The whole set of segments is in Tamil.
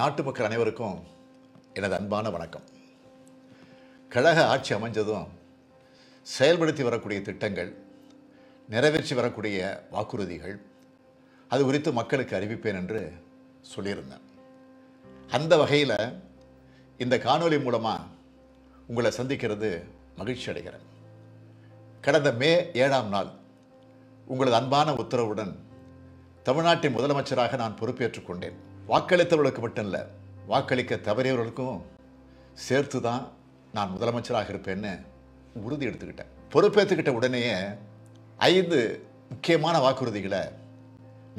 நாட்டு மக்கள் அனைவருக்கும் எனது அன்பான வணக்கம். கழக ஆட்சி அமைஞ்சதும் செயல்படுத்தி வரக்கூடிய திட்டங்கள், நிறைவேற்றி வரக்கூடிய வாக்குறுதிகள் அது குறித்து மக்களுக்கு அறிவிப்பேன் என்று சொல்லியிருந்தேன். அந்த வகையில் இந்த காணொலி மூலமாக உங்களை சந்திக்கிறது மகிழ்ச்சி அடைகிறேன். கடந்த மே 7ஆம் நாள் உங்களது அன்பான உத்தரவுடன் தமிழ்நாட்டின் முதலமைச்சராக நான் பொறுப்பேற்றுக் கொண்டேன். வாக்களித்தவர்களுக்கு மட்டும் இல்லை, வாக்களிக்க தவறியவர்களுக்கும் சேர்த்து தான் நான் முதலமைச்சராக இருப்பேன்னு உறுதி எடுத்துக்கிட்டேன். பொறுப்பேற்றுக்கிட்ட உடனேயே 5 முக்கியமான வாக்குறுதிகளை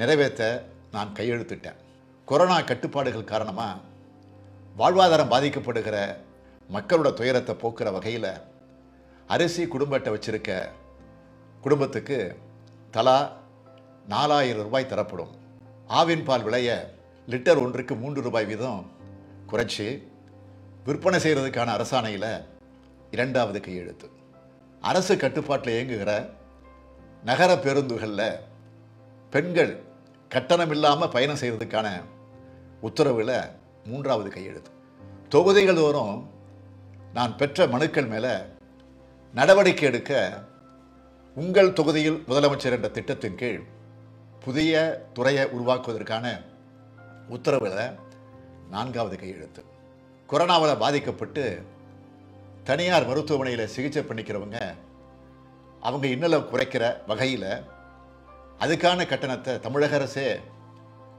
நிறைவேற்ற நான் கையெழுத்திட்டேன். கொரோனா கட்டுப்பாடுகள் காரணமாக வாழ்வாதாரம் பாதிக்கப்படுகிற மக்களோட துயரத்தை போக்குற வகையில் அரிசி குடும்ப அட்டை வச்சிருக்க குடும்பத்துக்கு தலா 4000 ரூபாய் தரப்படும். ஆவின் பால் விலையை லிட்டர் ஒன்றுக்கு 3 ரூபாய் வீதம் குறைச்சி விற்பனை செய்கிறதுக்கான அரசாணையில் 2வது கையெழுத்து. அரசு கட்டுப்பாட்டில் இயங்குகிற நகர பேருந்துகளில் பெண்கள் கட்டணம் இல்லாமல் பயணம் செய்கிறதுக்கான உத்தரவில் 3வது கையெழுத்து. தொகுதிகள் தோறும் நான் பெற்ற மனுக்கள் மேலே நடவடிக்கை எடுக்க உங்கள் தொகுதியில் முதலமைச்சர் என்ற திட்டத்தின் கீழ் புதிய துறையை உருவாக்குவதற்கான உத்தரவில் 4வது கையெழுத்து. கொரோனாவில் பாதிக்கப்பட்டு தனியார் மருத்துவமனையில் சிகிச்சை பண்ணிக்கிறவங்க அவங்க இன்னலை குறைக்கிற வகையில் அதுக்கான கட்டணத்தை தமிழக அரசே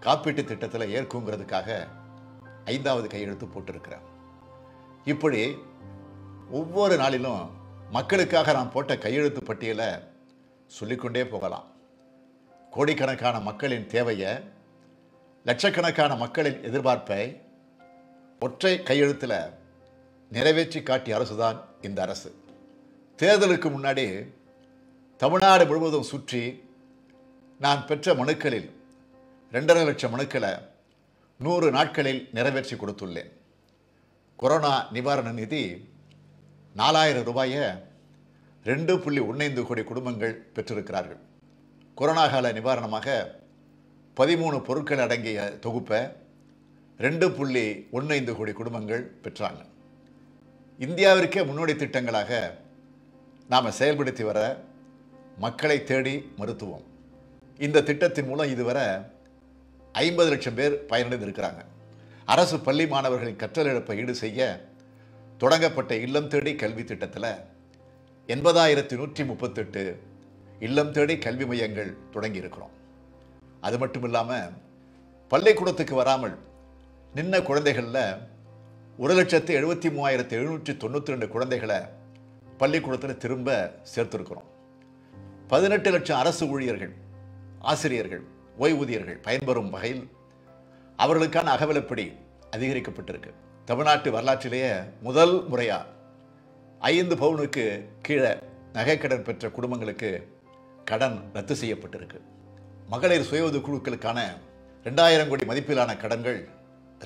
காப்பீட்டு திட்டத்தில் ஏற்குங்கிறதுக்காக 5வது கையெழுத்து போட்டிருக்கிறேன். இப்படி ஒவ்வொரு நாளிலும் மக்களுக்காக நான் போட்ட கையெழுத்து பட்டியலை சொல்லிக்கொண்டே போகலாம். கோடிக்கணக்கான மக்களின் தேவையை, லட்சக்கணக்கான மக்களின் எதிர்பார்ப்பை ஒற்றை கையெழுத்தில் நிறைவேற்றி காட்டிய அரசு தான் இந்த அரசு. தேர்தலுக்கு முன்னாடி தமிழ்நாடு முழுவதும் சுற்றி நான் பெற்ற மனுக்களில் 2.5 லட்சம் மனுக்களை 100 நாட்களில் நிறைவேற்றி கொடுத்துள்ளேன். கொரோனா நிவாரண நிதி 4000 ரூபாயை 2.15 கோடி குடும்பங்கள் பெற்றிருக்கிறார்கள். கொரோனா கால நிவாரணமாக 13 பொருட்கள் அடங்கிய தொகுப்பை 2.15 கோடி குடும்பங்கள் பெற்றாங்க. இந்தியாவிற்கே முன்னோடி திட்டங்களாக நாம் செயல்படுத்தி வர மக்களை தேடி மருத்துவம் இந்த திட்டத்தின் மூலம் இதுவரை 50 லட்சம் பேர் பயனடைந்திருக்கிறாங்க. அரசு பள்ளி மாணவர்களின் கற்றல் இழப்பை ஈடு செய்ய தொடங்கப்பட்ட இல்லம் தேடி கல்வி திட்டத்தில் 80,138 இல்லம் தேடி கல்வி மையங்கள் தொடங்கியிருக்கிறோம். அது மட்டும் இல்லாமல் பள்ளிக்கூடத்துக்கு வராமல் நின்ன குழந்தைகளில் 1,73,792 குழந்தைகளை பள்ளிக்கூடத்தில் திரும்ப சேர்த்துருக்கிறோம். 18 லட்சம் அரசு ஊழியர்கள், ஆசிரியர்கள், ஓய்வூதியர்கள் பயன்பெறும் வகையில் அவர்களுக்கான அகவிலப்படி அதிகரிக்கப்பட்டிருக்கு. தமிழ்நாட்டு வரலாற்றிலேயே முதல் முறையாக 5 பவுனுக்கு கீழே நகைக்கடன் பெற்ற குடும்பங்களுக்கு கடன் ரத்து செய்யப்பட்டிருக்கு. மகளிர் சுய உதவி குழுக்களுக்கான 2000 கோடி மதிப்பிலான கடன்கள்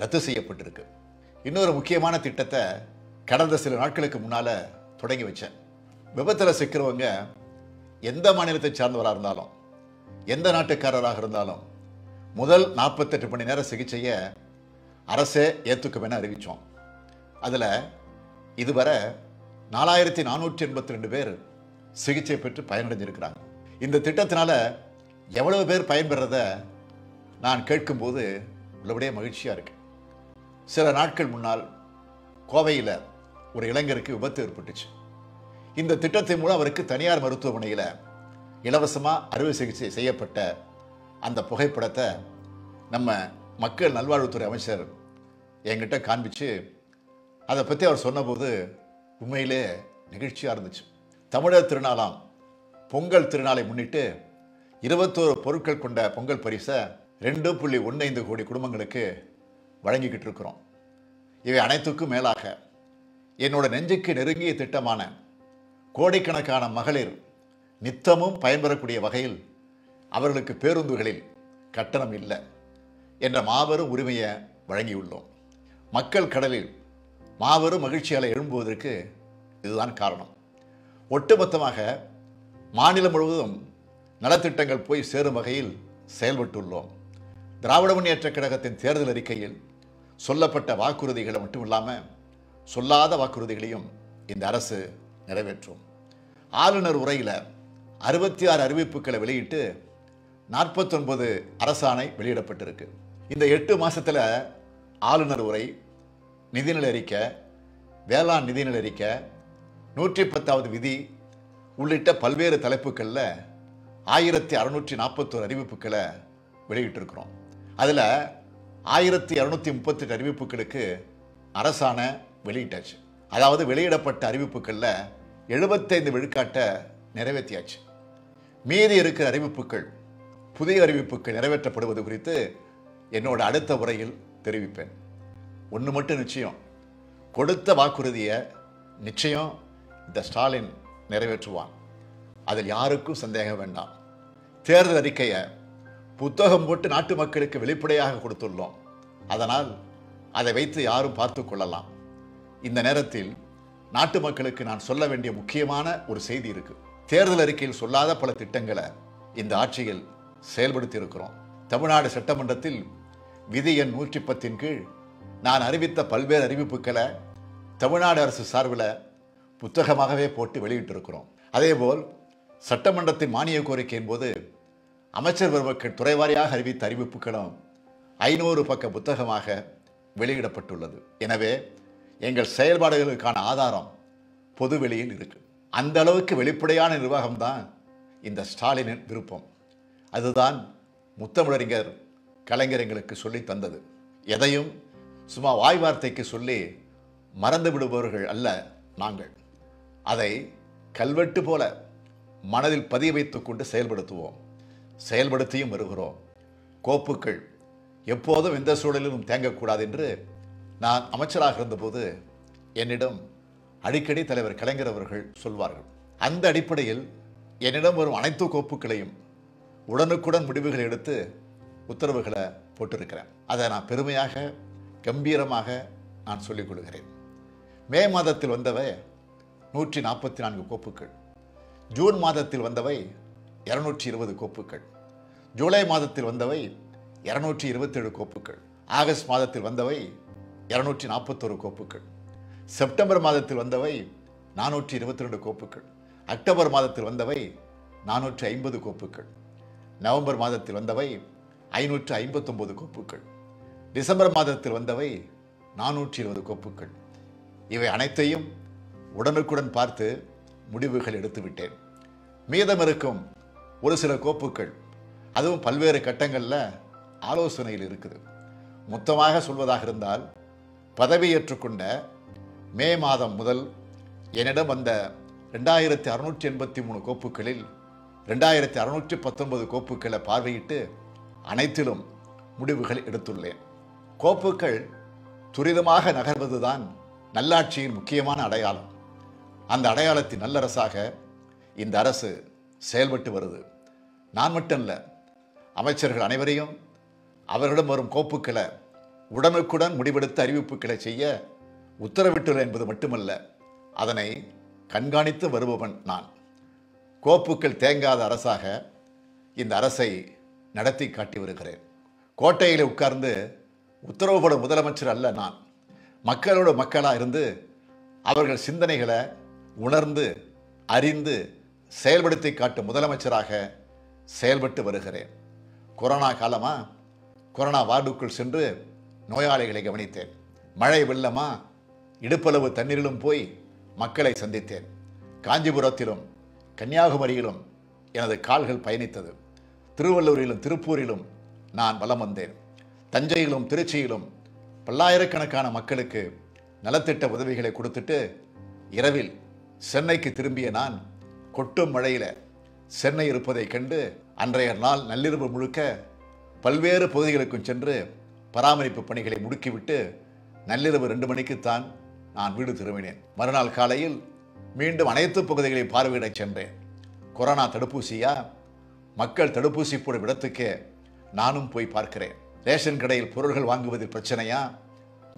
ரத்து செய்யப்பட்டிருக்கு. இன்னொரு முக்கியமான திட்டத்தை கடந்த சில நாட்களுக்கு முன்னால் தொடங்கி வச்சேன். விபத்தில் சிக்கிறவங்க எந்த மாநிலத்தை சார்ந்தவராக இருந்தாலும், எந்த நாட்டுக்காரராக இருந்தாலும் முதல் 48 மணி நேர சிகிச்சையை அரசே ஏற்றுக்கும் என அறிவித்தோம். அதில் இதுவரை 4,482 பேர் சிகிச்சை பெற்று பயனடைஞ்சிருக்கிறாங்க. இந்த திட்டத்தினால் எவ்வளவு பேர் பயன்பெறத நான் கேட்கும்போது உள்ளபடியே மகிழ்ச்சியாக இருக்கு. சில நாட்கள் முன்னால் கோவையில் ஒரு இளைஞருக்கு விபத்து ஏற்பட்டுச்சு. இந்த திட்டத்தின் மூலம் அவருக்கு தனியார் மருத்துவமனையில் இலவசமாக அறுவை சிகிச்சை செய்யப்பட்ட அந்த புகைப்படத்தை நம்ம மக்கள் நல்வாழ்வுத்துறை அமைச்சர் என்கிட்ட காண்பிச்சு அதை பற்றி அவர் சொன்னபோது உண்மையிலே நெகிழ்ச்சியாக இருந்துச்சு. தமிழர் திருநாளாம் பொங்கல் திருநாளை முன்னிட்டு 21 பொருட்கள் கொண்ட பொங்கல் பரிசை 2.15 கோடி குடும்பங்களுக்கு வழங்கிக்கிட்டு இருக்கிறோம். இவை அனைத்துக்கும் மேலாக என்னோட நெஞ்சுக்கு நெருங்கிய திட்டமான கோடிக்கணக்கான மகளிர் நித்தமும் பயன்பெறக்கூடிய வகையில் அவர்களுக்கு பேருந்துகளில் கட்டணம் இல்லை என்ற மாபெரும் உரிமையை வழங்கியுள்ளோம். மக்கள் கடலில் மாபெரும் மகிழ்ச்சியால் எழும்புவதற்கு இதுதான் காரணம். ஒட்டுமொத்தமாக மாநிலம் முழுவதும் நலத்திட்டங்கள் போய் சேரும் வகையில் செயல்பட்டுள்ளோம். திராவிட முன்னேற்றக் கழகத்தின் தேர்தல் அறிக்கையில் சொல்லப்பட்ட வாக்குறுதிகளை மட்டுமில்லாம சொல்லாத வாக்குறுதிகளையும் இந்த அரசு நிறைவேற்றும். ஆளுநர் உரையில 66 அறிவிப்புகளை வெளியிட்டு 49 அரசாணை வெளியிடப்பட்டிருக்கு. இந்த 8 மாசத்துல ஆளுநர் உரை, நிதிநிலை அறிக்கை, வேளாண் நிதிநிலை அறிக்கை, 110வது விதி உள்ளிட்ட பல்வேறு தலைப்புகளில் 1641 அறிவிப்புகளை வெளியிட்டிருக்கிறோம். அதில் 1238 அறிவிப்புகளுக்கு அரசாணை வெளியிட்டாச்சு. அதாவது வெளியிடப்பட்ட அறிவிப்புகளில் 75 விழுக்காட்டை நிறைவேற்றியாச்சு. மீதி இருக்கிற அறிவிப்புகள், புதிய அறிவிப்புகள் நிறைவேற்றப்படுவது குறித்து என்னோட அடுத்த உரையில் தெரிவிப்பேன். ஒன்று மட்டும் நிச்சயம், கொடுத்த வாக்குறுதியை நிச்சயம் இந்த ஸ்டாலின் நிறைவேற்றுவான். அதில் யாருக்கும் சந்தேகம் வேண்டாம். தேர்தல் அறிக்கையை புத்தகம் போட்டு நாட்டு மக்களுக்கு வெளிப்படையாக கொடுத்துள்ளோம். அதனால் அதை வைத்து யாரும் பார்த்து கொள்ளலாம். இந்த நேரத்தில் நாட்டு மக்களுக்கு நான் சொல்ல வேண்டிய முக்கியமான ஒரு செய்தி இருக்கு. தேர்தல் அறிக்கையில் சொல்லாத பல திட்டங்களை இந்த ஆட்சியில் செயல்படுத்தி இருக்கிறோம். தமிழ்நாடு சட்டமன்றத்தில் விதி எண் 110 கீழ் நான் அறிவித்த பல்வேறு அறிவிப்புகளை தமிழ்நாடு அரசு சார்பில் புத்தகமாகவே போட்டு வெளியிட்டிருக்கிறோம். அதேபோல் சட்டமன்றத்தின் மானிய கோரிக்கையின் போது அமைச்சர் வருவர்கள் துறைவாரியாக அறிவித்த அறிவிப்புகளும் 500 பக்க புத்தகமாக வெளியிடப்பட்டுள்ளது. எனவே எங்கள் செயல்பாடுகளுக்கான ஆதாரம் பொதுவெளியில் இருக்கு. அந்த அளவுக்கு வெளிப்படையான நிர்வாகம்தான் இந்த ஸ்டாலினின் விருப்பம். அதுதான் முத்தமிழறிஞர் கலைஞர் எங்களுக்கு சொல்லி தந்தது. எதையும் சும்மா வாய் வார்த்தைக்கு சொல்லி மறந்து விடுபவர்கள் அல்ல நாங்கள். அதை கல்வெட்டு போல மனதில் பதிய வைத்துக்கொண்டு செயல்படுத்துவோம். செயல்படுத்தியும் வருகிறோம். கோப்புக்கள் எப்போதும் எந்த சூழலிலும் தேங்கக்கூடாது என்று நான் அமைச்சராக இருந்தபோது என்னிடம் அடிக்கடி தலைவர் கலைஞர் அவர்கள் சொல்வார்கள். அந்த அடிப்படையில் என்னிடம் வரும் அனைத்து கோப்புகளையும் உடனுக்குடன் முடிவுகளை எடுத்து உத்தரவுகளை போட்டிருக்கிறேன். அதை நான் பெருமையாக, கம்பீரமாக நான் சொல்லிக் கொள்கிறேன். மே மாதத்தில் வந்தவை 144 கோப்புகள், ஜூன் மாதத்தில் வந்தவை 220 கோப்புகள், ஜூலை மாதத்தில் வந்தவை 227 கோப்புகள், ஆகஸ்ட் மாதத்தில் வந்தவை 241 கோப்புகள், செப்டம்பர் மாதத்தில் வந்தவை 422 கோப்புகள், அக்டோபர் மாதத்தில் வந்தவை 450 கோப்புகள், நவம்பர் மாதத்தில் வந்தவை 559 கோப்புகள், டிசம்பர் மாதத்தில் வந்தவை 420 கோப்புகள். இவை அனைத்தையும் உடனுக்குடன் பார்த்து முடிவுகள் எடுத்துவிட்டேன். மீதம் இருக்கும் ஒரு சில கோப்புகள் அதுவும் பல்வேறு கட்டங்களில் ஆலோசனையில் இருக்குது. மொத்தமாக சொல்வதாக இருந்தால், பதவியேற்றுக்கொண்ட மே மாதம் முதல் என்னிடம் வந்த 2683 கோப்புகளில் 2619 கோப்புகளை பார்வையிட்டு அனைத்திலும் முடிவுகள் எடுத்துள்ளேன். கோப்புகள் துரிதமாக நகர்வதுதான் நல்லாட்சியின் முக்கியமான அடையாளம். அந்த அடையாளத்தின் நல்லரசாக இந்த அரசு செயல்பட்டு வருது. நான் மட்டும் இல்லை, அமைச்சர்கள் அனைவரையும் அவர்களிடம் வரும் கோப்புக்களை உடனுக்குடன் முடிவெடுத்து அறிவிப்புகளை செய்ய உத்தரவிட்டுள்ளேன் என்பது மட்டுமல்ல, அதனை கண்காணித்து வருபவன் நான். கோப்புக்கள் தேங்காத அரசாக இந்த அரசை நடத்தி காட்டி வருகிறேன். கோட்டையில் உட்கார்ந்து உத்தரவு போடும் முதலமைச்சர் அல்ல நான். மக்களோட மக்களாக இருந்து அவர்கள் சிந்தனைகளை உணர்ந்து, அறிந்து செயல்படுத்தி காட்டும் முதலமைச்சராக செயல்பட்டு வருகிறேன். கொரோனா காலமாக கொரோனா வார்டுக்குள் சென்று நோயாளிகளை கவனித்தேன். மழை வெள்ளமாக இடுப்பளவு தண்ணீரிலும் போய் மக்களை சந்தித்தேன். காஞ்சிபுரத்திலும் கன்னியாகுமரியிலும் எனது கால்கள் பயணித்தது. திருவள்ளூரிலும் திருப்பூரிலும் நான் வலம் வந்தேன். தஞ்சையிலும் திருச்சியிலும் பல்லாயிரக்கணக்கான மக்களுக்கு நலத்திட்ட உதவிகளை கொடுத்துட்டு இரவில் சென்னைக்கு திரும்பிய நான் கொட்டும் மழையில் சென்னை இருப்பதை கண்டு அன்றைய நாள் நள்ளிரவு முழுக்க பல்வேறு பகுதிகளுக்கும் சென்று பராமரிப்பு பணிகளை முடுக்கிவிட்டு நள்ளிரவு 2 மணிக்குத்தான் நான் வீடு திரும்பினேன். மறுநாள் காலையில் மீண்டும் அனைத்து பகுதிகளையும் பார்வையிட சென்றேன். கொரோனா தடுப்பூசியா, மக்கள் தடுப்பூசி போடும் இடத்துக்கே நானும் போய் பார்க்கிறேன். ரேஷன் கடையில் பொருட்கள் வாங்குவதில் பிரச்சனையா,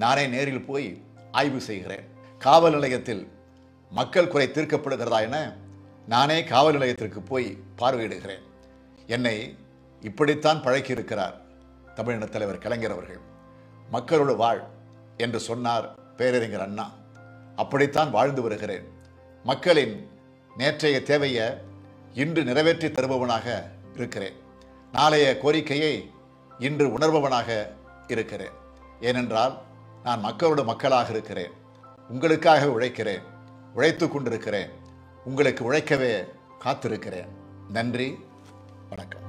நானே நேரில் போய் ஆய்வு செய்கிறேன். காவல் நிலையத்தில் மக்கள் குறை தீர்க்கப்படுகிறதா என நானே காவல் நிலையத்திற்கு போய் பார்வையிடுகிறேன். என்னை இப்படித்தான் பழக்கியிருக்கிறார் தமிழின தலைவர் கலைஞர் அவர்கள். மக்களோடு வாழ், என்று சொன்னார் பேரறிஞர் அண்ணா. அப்படித்தான் வாழ்ந்து வருகிறேன். மக்களின் நேற்றைய தேவையை இன்று நிறைவேற்றி தருபவனாக இருக்கிறேன். நாளைய கோரிக்கையை இன்று உணர்பவனாக இருக்கிறேன். ஏனென்றால் நான் மக்களோட மக்களாக இருக்கிறேன். உங்களுக்காக உழைக்கிறேன், உழைத்து கொண்டிருக்கிறேன், உங்களுக்கு உழைக்கவே காத்திருக்கிறேன். நன்றி, வணக்கம்.